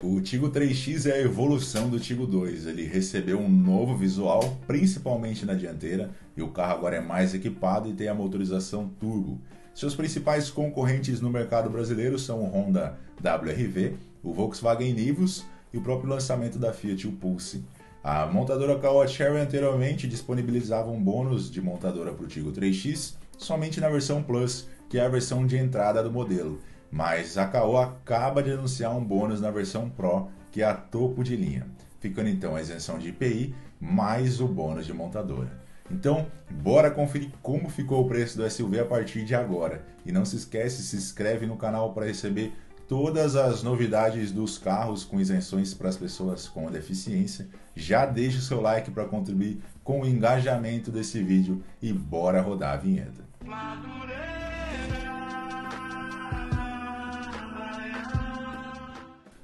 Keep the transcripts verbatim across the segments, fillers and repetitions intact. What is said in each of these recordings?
O Tiggo três X é a evolução do Tiggo dois, ele recebeu um novo visual, principalmente na dianteira, e o carro agora é mais equipado e tem a motorização turbo. Seus principais concorrentes no mercado brasileiro são o Honda W R V, o Volkswagen Nivus e o próprio lançamento da Fiat Pulse. A montadora Caoa Chery anteriormente disponibilizava um bônus de montadora para o Tiggo três X somente na versão Plus, que é a versão de entrada do modelo. Mas a Caoa acaba de anunciar um bônus na versão Pro, que é a topo de linha, ficando então a isenção de I P I mais o bônus de montadora. Então, bora conferir como ficou o preço do S U V a partir de agora. E não se esquece, se inscreve no canal para receber todas as novidades dos carros com isenções para as pessoas com deficiência. Já deixa o seu like para contribuir com o engajamento desse vídeo e bora rodar a vinheta.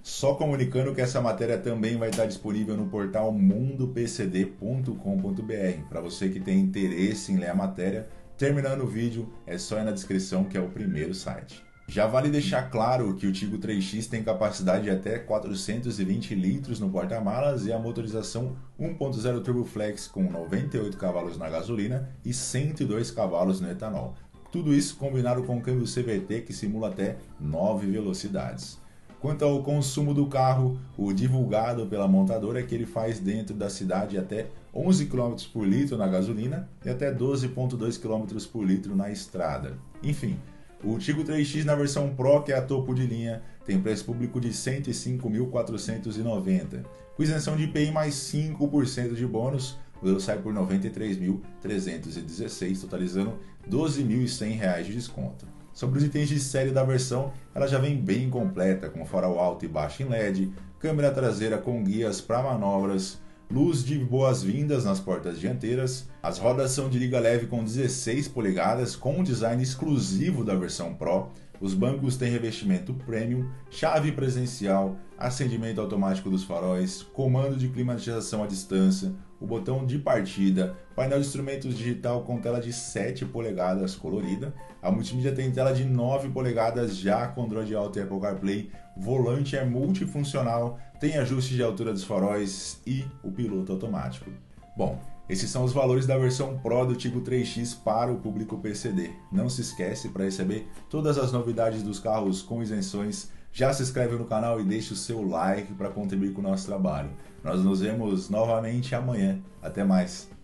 Só comunicando que essa matéria também vai estar disponível no portal mundo p c d ponto com ponto b r. Para você que tem interesse em ler a matéria, terminando o vídeo, é só ir na descrição que é o primeiro site. Já vale deixar claro que o Tiggo três X tem capacidade de até quatrocentos e vinte litros no porta-malas e a motorização um ponto zero Turbo Flex com noventa e oito cavalos na gasolina e cento e dois cavalos no etanol. Tudo isso combinado com o câmbio C V T que simula até nove velocidades. Quanto ao consumo do carro, o divulgado pela montadora é que ele faz dentro da cidade até onze quilômetros por litro na gasolina e até doze vírgula dois quilômetros por litro na estrada. Enfim, o Tiggo três X na versão Pro, que é a topo de linha, tem preço público de cento e cinco mil quatrocentos e noventa reais, com isenção de I P I mais cinco por cento de bônus. O modelo sai por noventa e três mil trezentos e dezesseis reais, totalizando doze mil e cem reais de desconto. Sobre os itens de série da versão, ela já vem bem completa, com farol alto e baixo em L E D, câmera traseira com guias para manobras, luz de boas-vindas nas portas dianteiras. As rodas são de liga leve com dezesseis polegadas, com um design exclusivo da versão Pro. Os bancos têm revestimento premium, chave presencial, acendimento automático dos faróis, comando de climatização à distância, o botão de partida, painel de instrumentos digital com tela de sete polegadas colorida, a multimídia tem tela de nove polegadas já com Android Auto e Apple CarPlay, volante é multifuncional, tem ajuste de altura dos faróis e o piloto automático. Bom, esses são os valores da versão Pro do Tiggo três X para o público P C D. Não se esquece, para receber todas as novidades dos carros com isenções, já se inscreve no canal e deixa o seu like para contribuir com o nosso trabalho. Nós nos vemos novamente amanhã. Até mais!